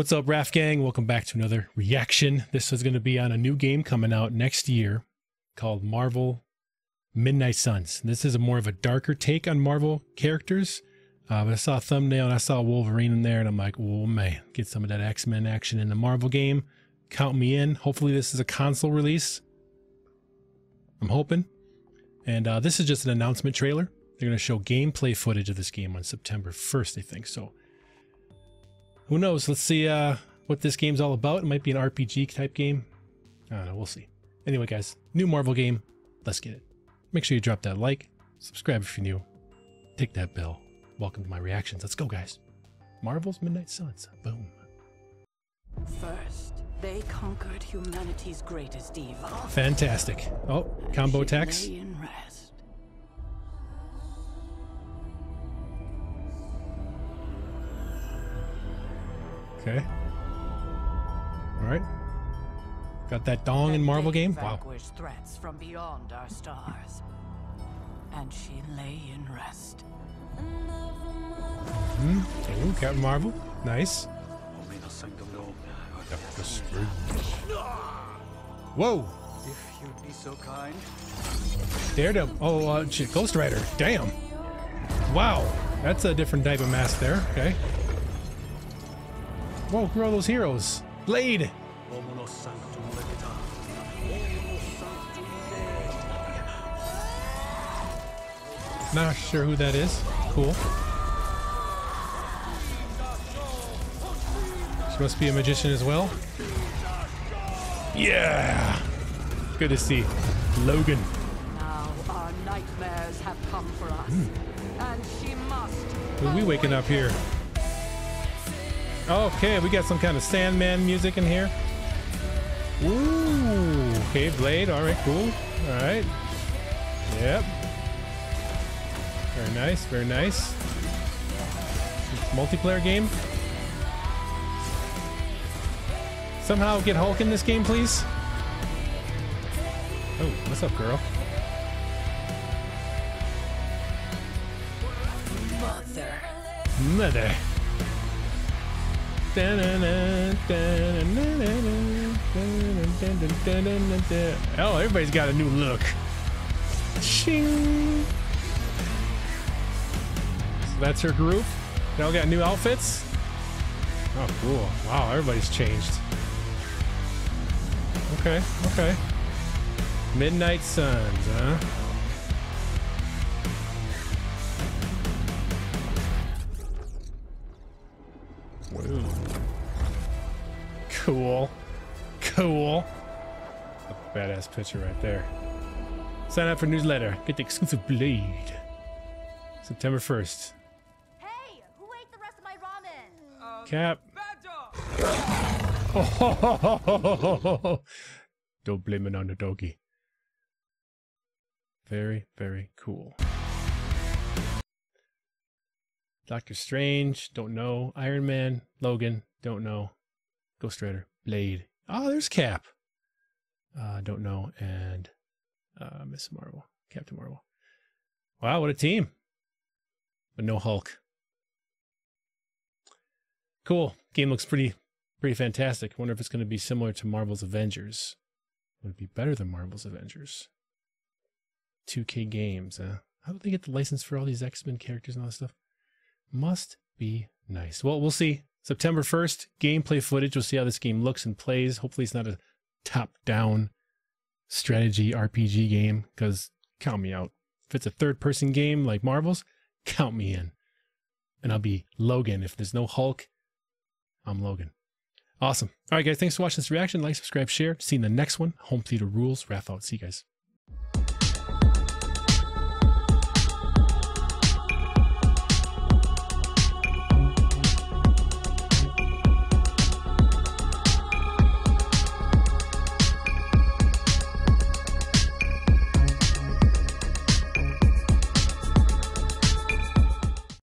What's up, Raph Gang? Welcome back to another reaction. This is going to be on a new game coming out next year called Marvel Midnight Suns. This is more of a darker take on Marvel characters. But I saw a thumbnail and I saw Wolverine in there and I'm like, oh man, get some of that X-Men action in the Marvel game. Count me in. Hopefully this is a console release. I'm hoping. And this is just an announcement trailer. They're going to show gameplay footage of this game on September 1st, I think. So who knows? Let's see what this game's all about. It might be an RPG type game. I don't know. We'll see. Anyway, guys, new Marvel game. Let's get it. Make sure you drop that like. Subscribe if you're new. Tick that bell. Welcome to my reactions. Let's go, guys. Marvel's Midnight Suns. Boom. First, they conquered humanity's greatest evil. Fantastic. Oh, combo attacks. Okay. All right. Got that dong in Marvel game. Wow. Threats from beyond our stars, and she lay in rest. Ooh, Captain Marvel. Nice. Whoa. If you'd be so kind. Daredevil. Oh, shit. Ghost Rider. Damn. Wow. That's a different type of mask there. Okay. Whoa, who are those heroes? Blade! Not sure who that is. Cool. She must be a magician as well. Yeah! Good to see. Logan. Now our nightmares have come for us. And she must. Who are we waking up here? Okay, we got some kind of Sandman music in here. Ooh, okay, Blade. All right, cool. All right. Yep. Very nice, very nice. Multiplayer game. Somehow get Hulk in this game, please. Oh, what's up, girl? Mother. Oh, everybody's got a new look. Ching. So that's her group. They all got new outfits. Oh, cool. Wow, everybody's changed. Okay, okay. Midnight Suns, huh? Ooh. Cool. Cool. That's a badass picture right there. Sign up for newsletter. Get the exclusive Blade. September 1st. Hey, who ate the rest of my ramen? Cap. Oh, don't blame it on the doggy. Very, very cool. Doctor Strange, don't know. Iron Man, Logan, don't know. Ghost Rider, Blade. Oh, there's Cap. Don't know. And Miss Marvel, Captain Marvel. Wow, what a team. But no Hulk. Cool. Game looks pretty fantastic. Wonder if it's going to be similar to Marvel's Avengers. Would it be better than Marvel's Avengers? 2K Games, huh? How do they get the license for all these X-Men characters and all that stuff? Must be nice. Well, we'll see. September 1st, gameplay footage. We'll see how this game looks and plays. Hopefully it's not a top-down strategy RPG game, because count me out. If it's a third-person game like Marvel's, count me in. And I'll be Logan. If there's no Hulk, I'm Logan. Awesome. All right, guys. Thanks for watching this reaction. Like, subscribe, share. See you in the next one. Home Theater Rules. Raph out. See you guys.